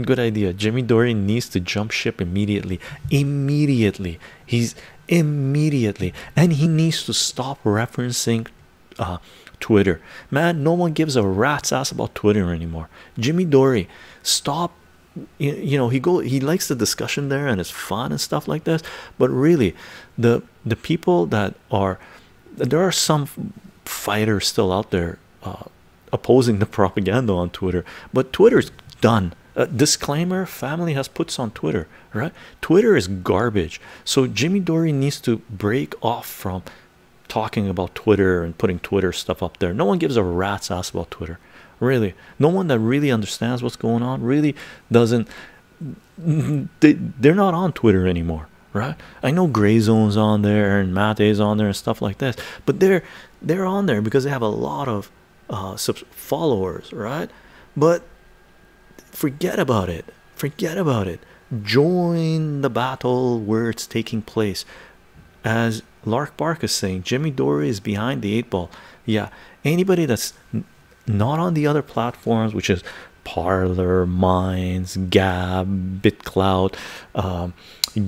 Good idea. Jimmy Dore needs to jump ship immediately. Immediately. And he needs to stop referencing Twitter. Man, no one gives a rat's ass about Twitter anymore. Jimmy Dore, stop. You know, he likes the discussion there and it's fun and stuff like this, but really the people that are there are some fighters still out there opposing the propaganda on Twitter, but Twitter's done. Disclaimer, family has puts on Twitter, right? Twitter is garbage. So Jimmy Dore needs to break off from talking about Twitter and putting Twitter stuff up there. No one gives a rat's ass about Twitter. Really, no one that really understands what's going on really doesn't. They're not on Twitter anymore, right? I know Grayzone's on there and Mate's on there and stuff like this, but they're on there because they have a lot of followers, right? But forget about it. Forget about it. Join the battle where it's taking place. As Lark Bark is saying, Jimmy Dore is behind the 8 ball. Yeah, anybody that's not on the other platforms, which is Parler, Minds, Gab, Bitcloud,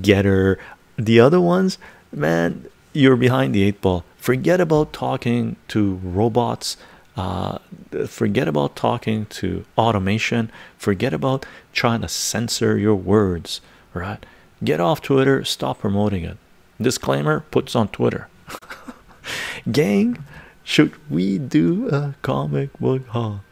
Getter, the other ones, man, you're behind the 8 ball. Forget about talking to robots. Forget about talking to automation. Forget about trying to censor your words, right? Get off Twitter. Stop promoting it. Disclaimer, puts on Twitter. Gang. Should we do a comic book haul?